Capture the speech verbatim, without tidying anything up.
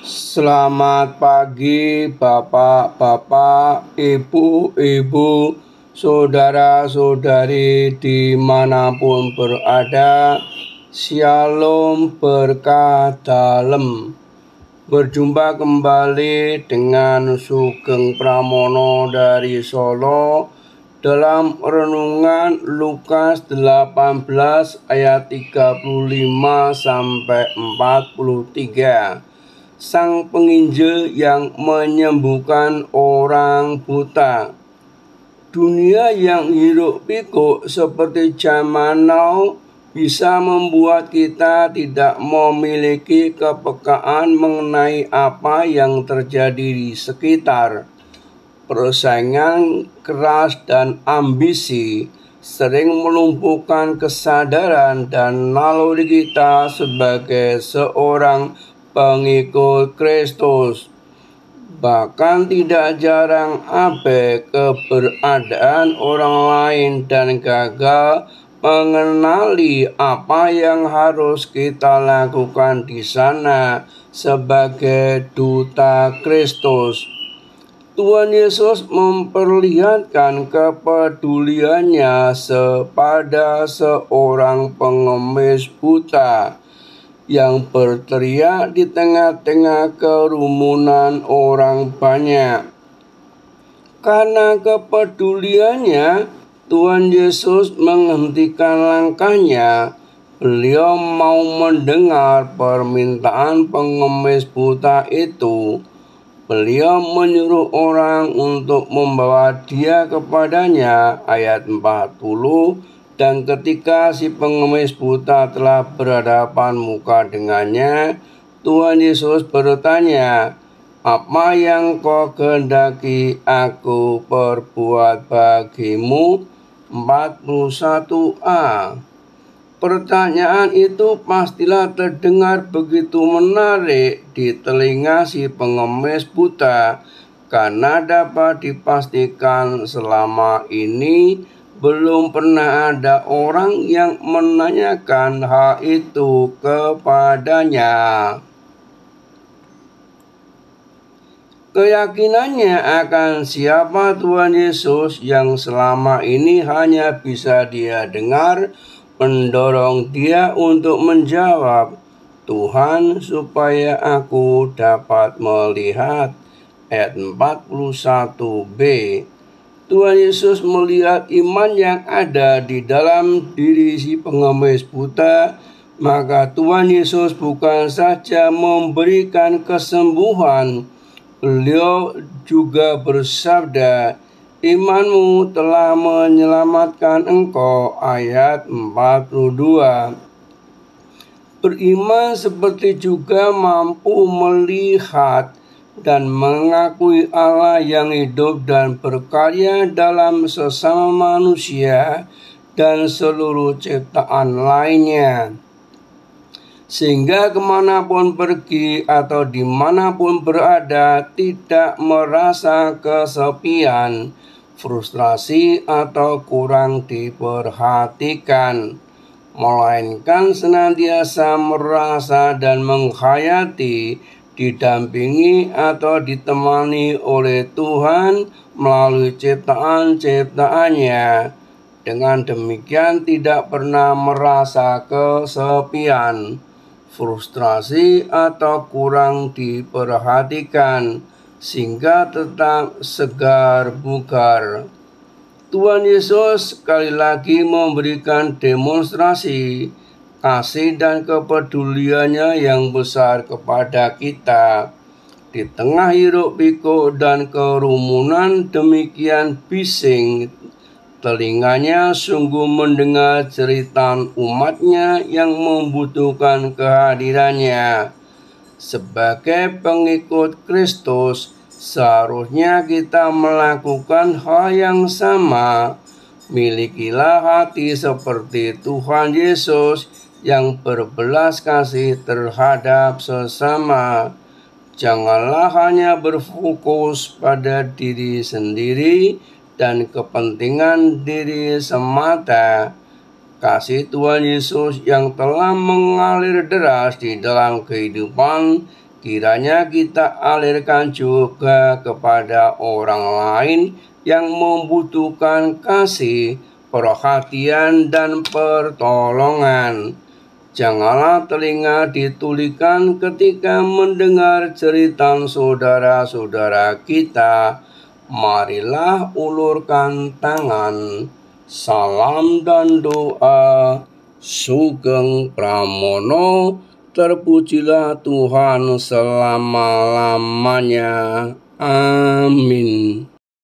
Selamat pagi bapak-bapak, ibu-ibu, saudara-saudari dimanapun berada. Shalom berkah dalem. Berjumpa kembali dengan Sugeng Pramono dari Solo dalam Renungan Lukas delapan belas ayat tiga puluh lima sampai empat puluh tiga. Sang penginjil yang menyembuhkan orang buta. Dunia yang hiruk pikuk seperti zaman now bisa membuat kita tidak memiliki kepekaan mengenai apa yang terjadi di sekitar. Persaingan keras dan ambisi sering melumpuhkan kesadaran dan naluri kita sebagai seorang pengikut Kristus. Bahkan tidak jarang abai keberadaan orang lain dan gagal mengenali apa yang harus kita lakukan di sana sebagai duta Kristus. Tuhan Yesus memperlihatkan kepeduliannya kepada seorang pengemis buta yang berteriak di tengah-tengah kerumunan orang banyak. Karena kepeduliannya, Tuhan Yesus menghentikan langkahnya. Beliau mau mendengar permintaan pengemis buta itu. Beliau menyuruh orang untuk membawa dia kepadanya, ayat empat puluh, dan ketika si pengemis buta telah berhadapan muka dengannya, Tuhan Yesus bertanya, "Apa yang kau kehendaki aku perbuat bagimu?" empat puluh satu a. Pertanyaan itu pastilah terdengar begitu menarik di telinga si pengemis buta, karena dapat dipastikan selama ini belum pernah ada orang yang menanyakan hal itu kepadanya. Keyakinannya akan siapa Tuhan Yesus yang selama ini hanya bisa dia dengar mendorong dia untuk menjawab, "Tuhan, supaya aku dapat melihat." Ayat empat puluh satu b. Tuhan Yesus melihat iman yang ada di dalam diri si pengemis buta, maka Tuhan Yesus bukan saja memberikan kesembuhan, beliau juga bersabda, "Imanmu telah menyelamatkan engkau." Ayat empat puluh dua. Beriman seperti juga mampu melihat dan mengakui Allah yang hidup dan berkarya dalam sesama manusia dan seluruh ciptaan lainnya. Sehingga kemanapun pergi atau dimanapun berada tidak merasa kesepian, frustrasi atau kurang diperhatikan, melainkan senantiasa merasa dan menghayati, didampingi atau ditemani oleh Tuhan melalui ciptaan-ciptaannya. Dengan demikian tidak pernah merasa kesepian, frustrasi atau kurang diperhatikan, sehingga tetap segar bugar. Tuhan Yesus sekali lagi memberikan demonstrasi kasih dan kepeduliannya yang besar kepada kita. Di tengah hiruk pikuk dan kerumunan demikian bising, telinganya sungguh mendengar cerita umatnya yang membutuhkan kehadirannya. Sebagai pengikut Kristus, seharusnya kita melakukan hal yang sama. Milikilah hati seperti Tuhan Yesus yang berbelas kasih terhadap sesama. Janganlah hanya berfokus pada diri sendiri dan kepentingan diri semata. Kasih Tuhan Yesus yang telah mengalir deras di dalam kehidupan kiranya kita alirkan juga kepada orang lain yang membutuhkan kasih, perhatian, dan pertolongan. Janganlah telinga ditulikan ketika mendengar cerita saudara-saudara kita. Marilah ulurkan tangan. Salam dan doa. Sugeng Pramono. Terpujilah Tuhan selama-lamanya. Amin.